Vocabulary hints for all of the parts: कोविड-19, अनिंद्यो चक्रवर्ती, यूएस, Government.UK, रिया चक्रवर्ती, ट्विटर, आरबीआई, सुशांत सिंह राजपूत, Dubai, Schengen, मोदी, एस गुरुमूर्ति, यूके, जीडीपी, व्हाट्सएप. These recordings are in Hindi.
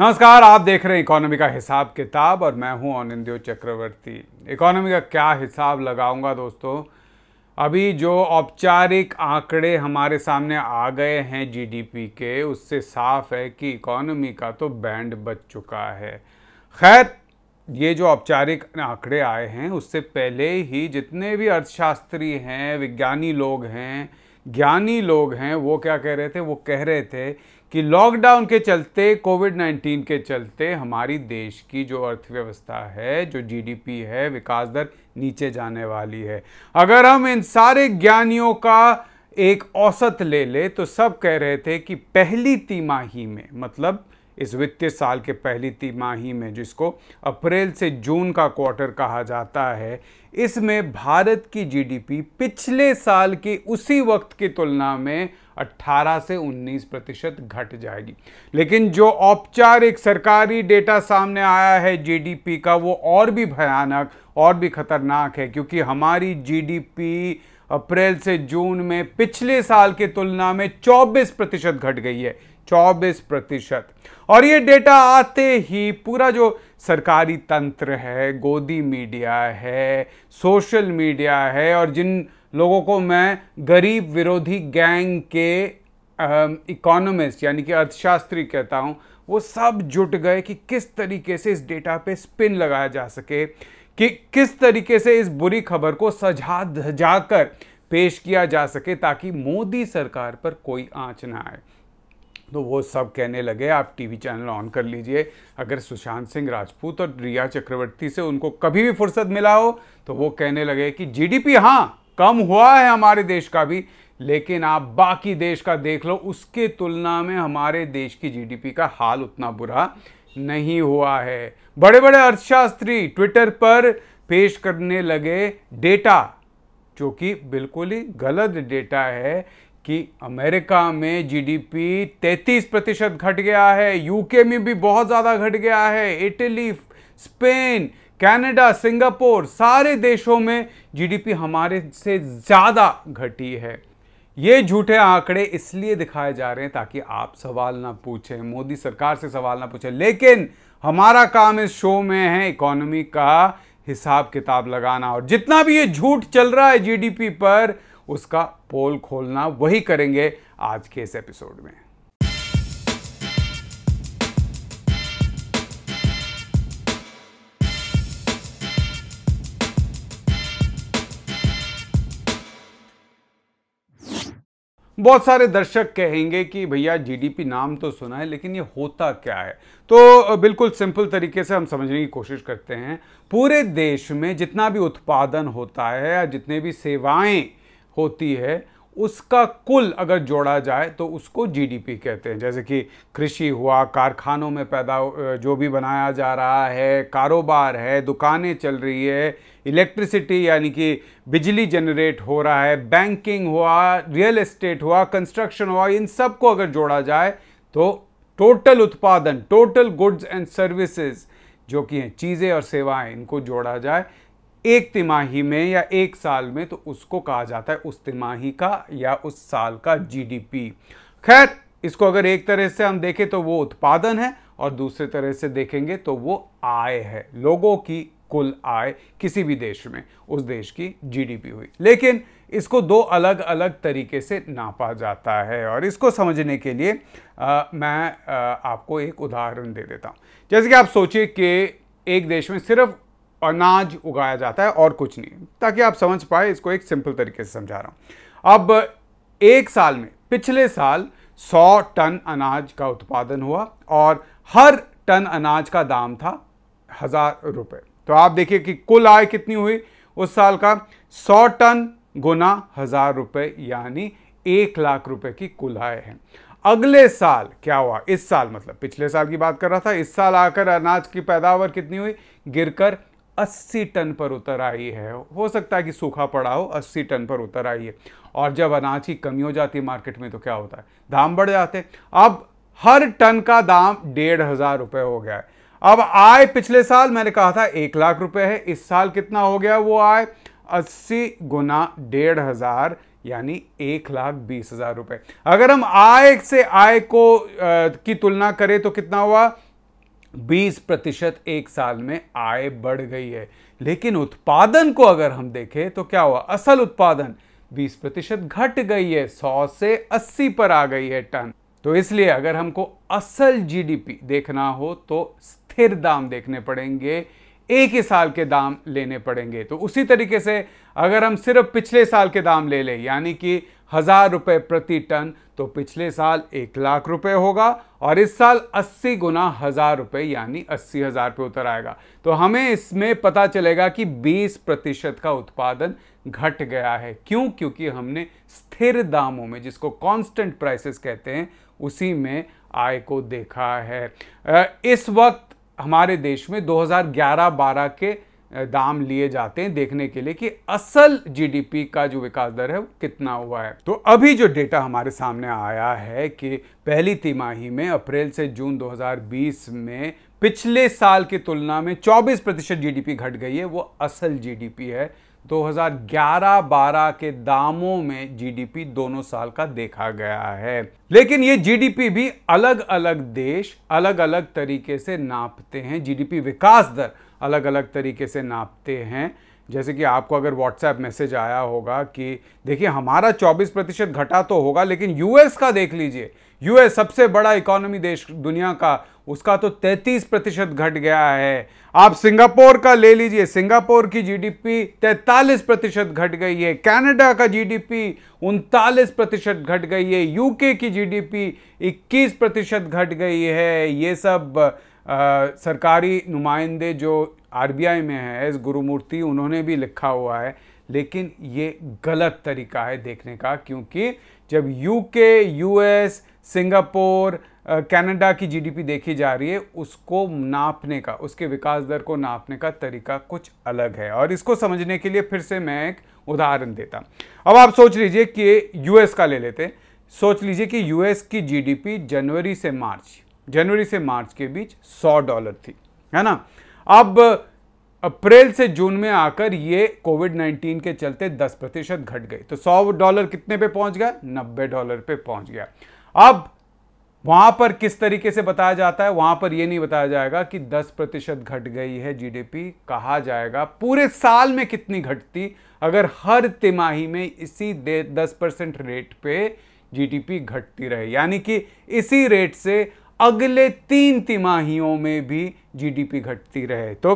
नमस्कार, आप देख रहे हैं इकोनॉमी का हिसाब किताब और मैं हूं अनिंद्यो चक्रवर्ती। इकोनॉमी का क्या हिसाब लगाऊंगा दोस्तों, अभी जो औपचारिक आंकड़े हमारे सामने आ गए हैं जीडीपी के, उससे साफ है कि इकोनॉमी का तो बैंड बज चुका है। खैर, ये जो औपचारिक आंकड़े आए हैं उससे पहले ही जितने भी अर्थशास्त्री हैं, विज्ञानी लोग हैं, ज्ञानी लोग हैं, वो क्या कह रहे थे? वो कह रहे थे कि लॉकडाउन के चलते, कोविड-19 के चलते हमारी देश की जो अर्थव्यवस्था है, जो जीडीपी है, विकास दर नीचे जाने वाली है। अगर हम इन सारे ज्ञानियों का एक औसत ले ले तो सब कह रहे थे कि पहली तिमाही में, मतलब इस वित्तीय साल के पहली तिमाही में, जिसको अप्रैल से जून का क्वार्टर कहा जाता है, इसमें भारत की जीडीपी पिछले साल की उसी वक्त की तुलना में 18 से 19% घट जाएगी। लेकिन जो औपचारिक सरकारी डेटा सामने आया है जीडीपी का, वो और भी भयानक, और भी खतरनाक है, क्योंकि हमारी जीडीपी अप्रैल से जून में पिछले साल की तुलना में 24% घट गई है, 24%। और ये डेटा आते ही पूरा जो सरकारी तंत्र है, गोदी मीडिया है, सोशल मीडिया है, और जिन लोगों को मैं गरीब विरोधी गैंग के इकोनॉमिस्ट यानी कि अर्थशास्त्री कहता हूँ, वो सब जुट गए कि किस तरीके से इस डेटा पे स्पिन लगाया जा सके, कि किस तरीके से इस बुरी खबर को सजा धजाकर पेश किया जा सके ताकि मोदी सरकार पर कोई आंच ना आए। तो वो सब कहने लगे, आप टीवी चैनल ऑन कर लीजिए, अगर सुशांत सिंह राजपूत और रिया चक्रवर्ती से उनको कभी भी फुर्सत मिला हो तो वो कहने लगे कि जीडीपी हाँ कम हुआ है हमारे देश का भी, लेकिन आप बाकी देश का देख लो, उसके तुलना में हमारे देश की जीडीपी का हाल उतना बुरा नहीं हुआ है। बड़े बड़े अर्थशास्त्री ट्विटर पर पेश करने लगे डेटा, जो कि बिल्कुल ही गलत डेटा है, कि अमेरिका में जीडीपी 33% घट गया है, यूके में भी बहुत ज़्यादा घट गया है, इटली, स्पेन, कनाडा, सिंगापुर, सारे देशों में जीडीपी हमारे से ज़्यादा घटी है। ये झूठे आंकड़े इसलिए दिखाए जा रहे हैं ताकि आप सवाल ना पूछें, मोदी सरकार से सवाल ना पूछें। लेकिन हमारा काम इस शो में है इकोनॉमी का हिसाब किताब लगाना, और जितना भी ये झूठ चल रहा है जीडीपी पर, उसका पोल खोलना वही करेंगे आज के इस एपिसोड में। बहुत सारे दर्शक कहेंगे कि भैया जीडीपी नाम तो सुना है, लेकिन ये होता क्या है? तो बिल्कुल सिंपल तरीके से हम समझने की कोशिश करते हैं। पूरे देश में जितना भी उत्पादन होता है या जितने भी सेवाएं होती है, उसका कुल अगर जोड़ा जाए तो उसको जीडीपी कहते हैं। जैसे कि कृषि हुआ, कारखानों में पैदा जो भी बनाया जा रहा है, कारोबार है, दुकानें चल रही है, इलेक्ट्रिसिटी यानी कि बिजली जनरेट हो रहा है, बैंकिंग हुआ, रियल एस्टेट हुआ, कंस्ट्रक्शन हुआ, इन सब को अगर जोड़ा जाए तो टोटल उत्पादन, टोटल गुड्स एंड सर्विसेज जो कि हैं चीज़ें और सेवाएँ, इनको जोड़ा जाए एक तिमाही में या एक साल में, तो उसको कहा जाता है उस तिमाही का या उस साल का जीडीपी। खैर, इसको अगर एक तरह से हम देखें तो वो उत्पादन है, और दूसरे तरह से देखेंगे तो वो आय है, लोगों की कुल आय किसी भी देश में, उस देश की जीडीपी हुई। लेकिन इसको दो अलग अलग तरीके से नापा जाता है, और इसको समझने के लिए मैं आपको एक उदाहरण दे देता हूँ। जैसे कि आप सोचिए कि एक देश में सिर्फ अनाज उगाया जाता है और कुछ नहीं, ताकि आप समझ पाए, इसको एक सिंपल तरीके से समझा रहा हूँ। अब एक साल में, पिछले साल 100 टन अनाज का उत्पादन हुआ और हर टन अनाज का दाम था 1000 रुपये। तो आप देखिए कि कुल आय कितनी हुई उस साल का, 100 टन गुना 1000 रुपये, यानी 1 लाख रुपये की कुल आय है। अगले साल क्या हुआ? इस साल, मतलब पिछले साल की बात कर रहा था, इस साल आकर अनाज की पैदावार कितनी हुई? गिरकर 80 टन पर उतर आई है। हो सकता है कि सूखा पड़ा हो, 80 टन पर उतर आई है। और जब अनाज की कमी हो जाती है मार्केट में तो क्या होता है? दाम बढ़ जाते हैं। अब हर टन का दाम 1500 रुपये हो गया है। अब आय पिछले साल मैंने कहा था 1 लाख रुपए है, इस साल कितना हो गया वो आय? 80 गुना 1500, यानी 1,20,000 रुपये। अगर हम आय से आय को की तुलना करें तो कितना हुआ? 20% एक साल में आय बढ़ गई है। लेकिन उत्पादन को अगर हम देखें तो क्या हुआ, असल उत्पादन 20% घट गई है, 100 से 80 पर आ गई है टन। तो इसलिए अगर हमको असल जीडीपी देखना हो तो स्थिर दाम देखने पड़ेंगे, एक ही साल के दाम लेने पड़ेंगे। तो उसी तरीके से अगर हम सिर्फ पिछले साल के दाम ले लें, यानी कि 1000 रुपये प्रति टन, तो पिछले साल 1 लाख रुपए होगा और इस साल 80 गुना 1000 रुपये यानी 80,000 पे उतर आएगा। तो हमें इसमें पता चलेगा कि 20% का उत्पादन घट गया है। क्यों? क्योंकि हमने स्थिर दामों में, जिसको कांस्टेंट प्राइसेस कहते हैं, उसी में आय को देखा है। इस वक्त हमारे देश में 2011-12 के दाम लिए जाते हैं देखने के लिए कि असल जीडीपी का जो विकास दर है वो कितना हुआ है। तो अभी जो डेटा हमारे सामने आया है कि पहली तिमाही में अप्रैल से जून 2020 में पिछले साल की तुलना में 24% जीडीपी घट गई है, वो असल जीडीपी है। 2011-12 के दामों में जीडीपी दोनों साल का देखा गया है। लेकिन ये जीडीपी भी अलग अलग देश अलग अलग तरीके से नापते हैं, जीडीपी विकास दर अलग अलग तरीके से नापते हैं। जैसे कि आपको अगर व्हाट्सएप मैसेज आया होगा कि देखिए हमारा 24% घटा तो होगा, लेकिन यूएस का देख लीजिए, यूएस सबसे बड़ा इकोनॉमी देश दुनिया का, उसका तो 33% घट गया है। आप सिंगापुर का ले लीजिए, सिंगापुर की जीडीपी 43% घट गई है। कनाडा का जीडीपी 39% घट गई है। यूके की जीडीपी 21% घट गई है। ये सब सरकारी नुमाइंदे जो आरबीआई में है, एस गुरुमूर्ति, उन्होंने भी लिखा हुआ है। लेकिन ये गलत तरीका है देखने का, क्योंकि जब यूके, यूएस, सिंगापुर, कनाडा की जीडीपी देखी जा रही है, उसको नापने का, उसके विकास दर को नापने का तरीका कुछ अलग है। और इसको समझने के लिए फिर से मैं एक उदाहरण देता हूँ। अब आप सोच लीजिए कि यूएस का ले लेते हैं। सोच लीजिए कि यूएस की जीडीपी जनवरी से मार्च के बीच $100 थी, है ना। अब अप्रैल से जून में आकर ये कोविड-19 के चलते 10% घट गई, तो $100 कितने पे पहुंच गया, $90 पे पहुंच गया। अब वहां पर किस तरीके से बताया जाता है, वहां पर ये नहीं बताया जाएगा कि 10% घट गई है जीडीपी, कहा जाएगा पूरे साल में कितनी घटती अगर हर तिमाही में इसी 10% रेट पे जीडीपी घटती रहे, यानी कि इसी रेट से अगले 3 तिमाहियों में भी जीडीपी घटती रहे। तो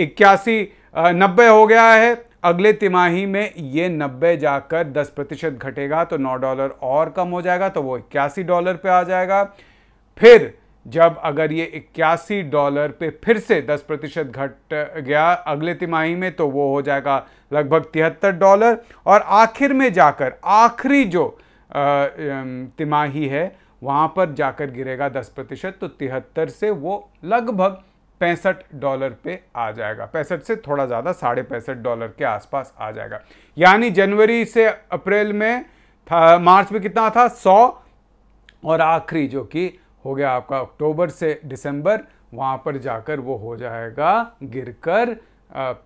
90 हो गया है, अगले तिमाही में ये 90 जाकर 10% घटेगा तो $9 और कम हो जाएगा, तो वो $81 पे आ जाएगा। फिर जब अगर ये $81 पे फिर से 10% घट गया अगले तिमाही में, तो वो हो जाएगा लगभग $73। और आखिर में जाकर आखिरी जो तिमाही है वहाँ पर जाकर गिरेगा 10%, तो 73 से वो लगभग $65 पे आ जाएगा, 65 से थोड़ा ज़्यादा, $65 के आसपास आ जाएगा। यानी जनवरी से अप्रैल में था, मार्च में कितना था 100, और आखिरी जो कि हो गया आपका अक्टूबर से दिसंबर, वहाँ पर जाकर वो हो जाएगा गिरकर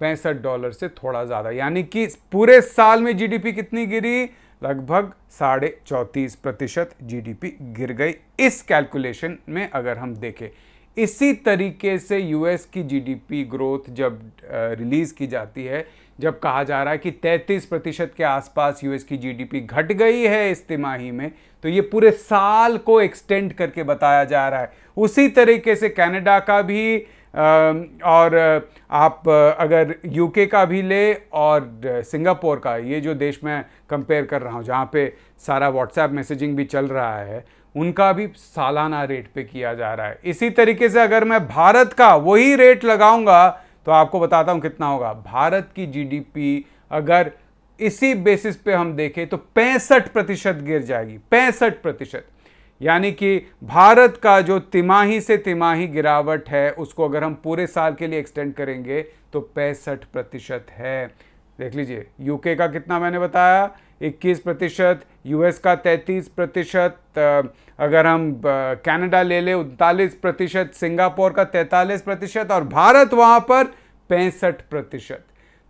$65 से थोड़ा ज़्यादा। यानी कि पूरे साल में जीडीपी कितनी गिरी, लगभग 34.5% जीडीपी गिर गई इस कैलकुलेशन में अगर हम देखें। इसी तरीके से यूएस की जीडीपी ग्रोथ जब रिलीज़ की जाती है, जब कहा जा रहा है कि 33% के आसपास यूएस की जीडीपी घट गई है इस तिमाही में, तो ये पूरे साल को एक्सटेंड करके बताया जा रहा है। उसी तरीके से कनाडा का भी और आप अगर यूके का भी ले और सिंगापुर का, ये जो देश मैं कंपेयर कर रहा हूँ जहाँ पे सारा व्हाट्सएप मैसेजिंग भी चल रहा है, उनका भी सालाना रेट पे किया जा रहा है। इसी तरीके से अगर मैं भारत का वही रेट लगाऊंगा तो आपको बताता हूँ कितना होगा। भारत की जीडीपी अगर इसी बेसिस पे हम देखें तो 65% गिर जाएगी, 65%। यानी कि भारत का जो तिमाही से तिमाही गिरावट है उसको अगर हम पूरे साल के लिए एक्सटेंड करेंगे तो 65% है। देख लीजिए यूके का कितना मैंने बताया, 21%, यूएस का 33%, अगर हम कनाडा ले लें 39%, सिंगापुर का 43% और भारत वहाँ पर 65%।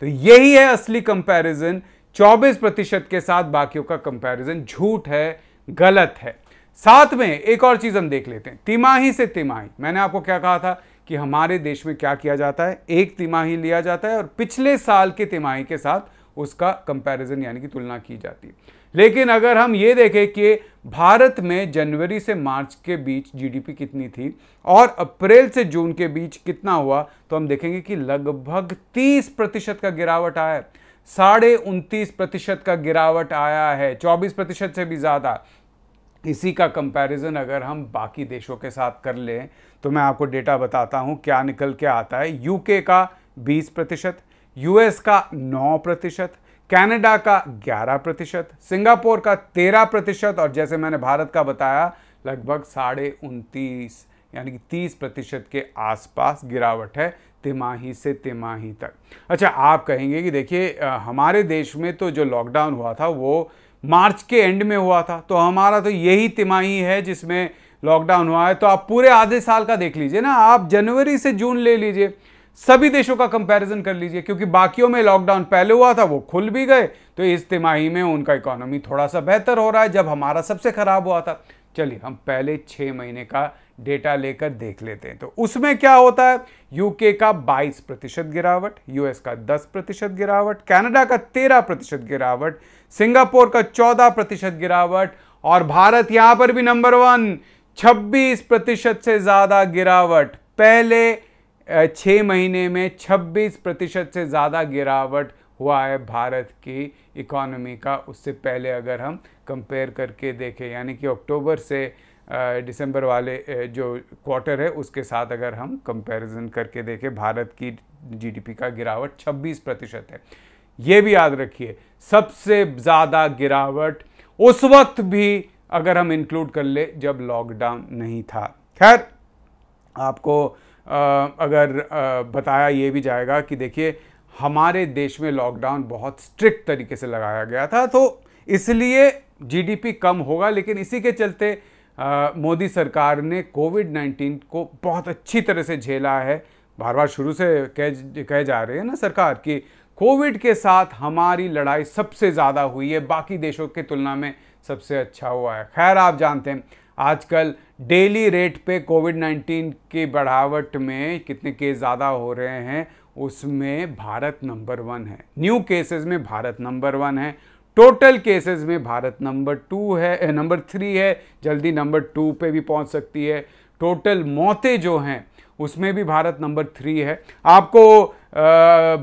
तो यही है असली कंपैरिजन, 24% के साथ बाकियों का कंपैरिजन झूठ है, गलत है। साथ में एक और चीज़ हम देख लेते हैं, तिमाही से तिमाही। मैंने आपको क्या कहा था कि हमारे देश में क्या किया जाता है। एक तिमाही लिया जाता है और पिछले साल के तिमाही के साथ उसका कंपैरिजन यानी कि तुलना की जाती है। लेकिन अगर हम ये देखें कि भारत में जनवरी से मार्च के बीच जीडीपी कितनी थी और अप्रैल से जून के बीच कितना हुआ, तो हम देखेंगे कि लगभग 30% का गिरावट आया है, 29.5% का गिरावट आया है, 24% से भी ज़्यादा। इसी का कंपैरिजन अगर हम बाकी देशों के साथ कर लें तो मैं आपको डेटा बताता हूँ क्या निकल के आता है। यूके का 20%, यूएस का 9%, कनाडा का 11%, सिंगापुर का 13% और जैसे मैंने भारत का बताया लगभग 29.5 यानी कि 30% के आसपास गिरावट है तिमाही से तिमाही तक। अच्छा, आप कहेंगे कि देखिए हमारे देश में तो जो लॉकडाउन हुआ था वो मार्च के एंड में हुआ था, तो हमारा तो यही तिमाही है जिसमें लॉकडाउन हुआ है, तो आप पूरे आधे साल का देख लीजिए ना, आप जनवरी से जून ले लीजिए, सभी देशों का कंपैरिजन कर लीजिए, क्योंकि बाकियों में लॉकडाउन पहले हुआ था, वो खुल भी गए, तो इस तिमाही में उनका इकोनॉमी थोड़ा सा बेहतर हो रहा है जब हमारा सबसे खराब हुआ था। चलिए हम पहले 6 महीने का डेटा लेकर देख लेते हैं, तो उसमें क्या होता है। यूके का 22% गिरावट, यूएस का 10% गिरावट, कनाडा का 13% गिरावट, सिंगापुर का 14% गिरावट और भारत यहाँ पर भी नंबर 1, 26% से ज़्यादा गिरावट। पहले 6 महीने में 26% से ज़्यादा गिरावट हुआ है भारत की इकोनॉमी का। उससे पहले अगर हम कंपेयर करके देखें यानी कि अक्टूबर से दिसंबर वाले जो क्वार्टर है उसके साथ अगर हम कंपैरिजन करके देखें, भारत की जीडीपी का गिरावट 26% है। ये भी याद रखिए, सबसे ज़्यादा गिरावट उस वक्त भी अगर हम इंक्लूड कर ले जब लॉकडाउन नहीं था। खैर, आपको अगर बताया ये भी जाएगा कि देखिए हमारे देश में लॉकडाउन बहुत स्ट्रिक्ट तरीके से लगाया गया था, तो इसलिए जीडीपी कम होगा, लेकिन इसी के चलते मोदी सरकार ने कोविड-19 को बहुत अच्छी तरह से झेला है। बार-बार शुरू से कह जा रहे हैं ना सरकार कि कोविड के साथ हमारी लड़ाई सबसे ज़्यादा हुई है, बाकी देशों की तुलना में सबसे अच्छा हुआ है। खैर, आप जानते हैं आजकल डेली रेट पे कोविड-19 की बढ़ावट में कितने केस ज़्यादा हो रहे हैं, उसमें भारत नंबर 1 है, न्यू केसेस में भारत नंबर 1 है, टोटल केसेस में भारत नंबर 2 है, नंबर 3 है, जल्दी नंबर 2 पे भी पहुंच सकती है। टोटल मौतें जो हैं उसमें भी भारत नंबर 3 है। आपको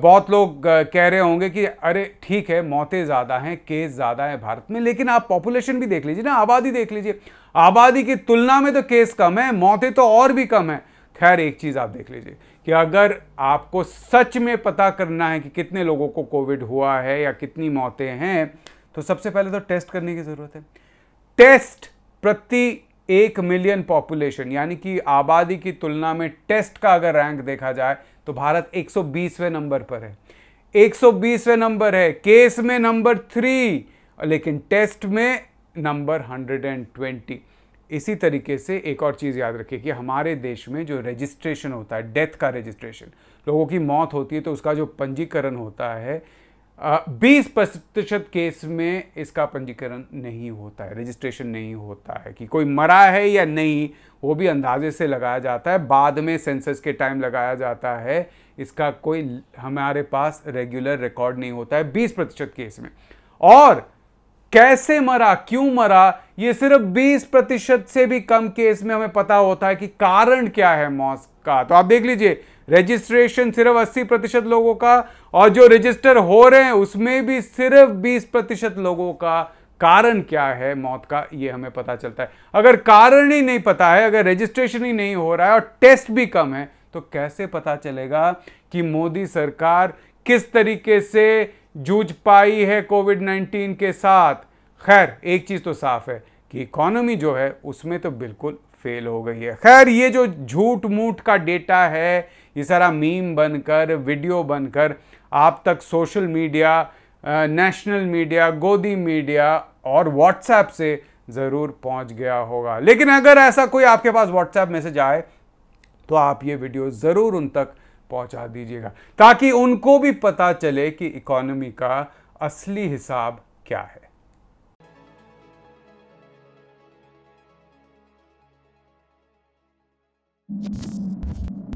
बहुत लोग कह रहे होंगे कि अरे ठीक है मौतें ज़्यादा हैं, केस ज़्यादा है भारत में, लेकिन आप पॉपुलेशन भी देख लीजिए ना, आबादी देख लीजिए, आबादी की तुलना में तो केस कम है, मौतें तो और भी कम है। खैर, एक चीज़ आप देख लीजिए कि अगर आपको सच में पता करना है कि कितने लोगों को कोविड हुआ है या कितनी मौतें हैं, तो सबसे पहले तो टेस्ट करने की ज़रूरत है। टेस्ट प्रति 1 मिलियन पॉपुलेशन यानी कि आबादी की तुलना में टेस्ट का अगर रैंक देखा जाए तो भारत 120वें नंबर पर है, 120वें नंबर है, केस में नंबर 3 लेकिन टेस्ट में नंबर 120। इसी तरीके से एक और चीज़ याद रखिए कि हमारे देश में जो रजिस्ट्रेशन होता है, डेथ का रजिस्ट्रेशन, लोगों की मौत होती है तो उसका जो पंजीकरण होता है, 20% केस में इसका पंजीकरण नहीं होता है, रजिस्ट्रेशन नहीं होता है कि कोई मरा है या नहीं, वो भी अंदाजे से लगाया जाता है, बाद में सेंसस के टाइम लगाया जाता है, इसका कोई हमारे पास रेगुलर रिकॉर्ड नहीं होता है 20% केस में। और कैसे मरा, क्यों मरा, ये सिर्फ 20% से भी कम केस में हमें पता होता है कि कारण क्या है मौत का। तो आप देख लीजिए रजिस्ट्रेशन सिर्फ 80% लोगों का और जो रजिस्टर हो रहे हैं उसमें भी सिर्फ 20% लोगों का कारण क्या है मौत का ये हमें पता चलता है। अगर कारण ही नहीं पता है, अगर रजिस्ट्रेशन ही नहीं हो रहा है और टेस्ट भी कम है, तो कैसे पता चलेगा कि मोदी सरकार किस तरीके से जूझ पाई है कोविड-19 के साथ। खैर, एक चीज़ तो साफ है कि इकोनॉमी जो है उसमें तो बिल्कुल फेल हो गई है। खैर, ये जो झूठ मूठ का डेटा है ये सारा मीम बनकर, वीडियो बनकर आप तक सोशल मीडिया, नेशनल मीडिया, गोदी मीडिया और व्हाट्सएप से ज़रूर पहुंच गया होगा। लेकिन अगर ऐसा कोई आपके पास व्हाट्सएप मैसेज आए तो आप ये वीडियो ज़रूर उन तक पहुंचा दीजिएगा ताकि उनको भी पता चले कि इकोनॉमी का असली हिसाब क्या है।